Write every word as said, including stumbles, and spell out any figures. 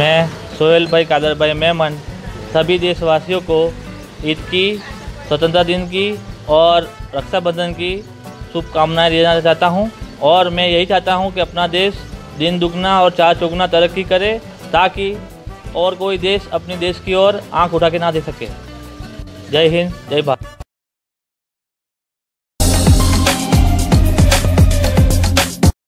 मैं सोहेल भाई, कादर भाई, मेमन सभी देशवासियों को ईद की, स्वतंत्रता दिन की और रक्षाबंधन की शुभकामनाएं देना चाहता हूं। और मैं यही चाहता हूं कि अपना देश दिन दुगना और चार चौगुना तरक्की करे, ताकि और कोई देश अपने देश की ओर आंख उठा के ना दे सके। जय हिंद, जय भारत।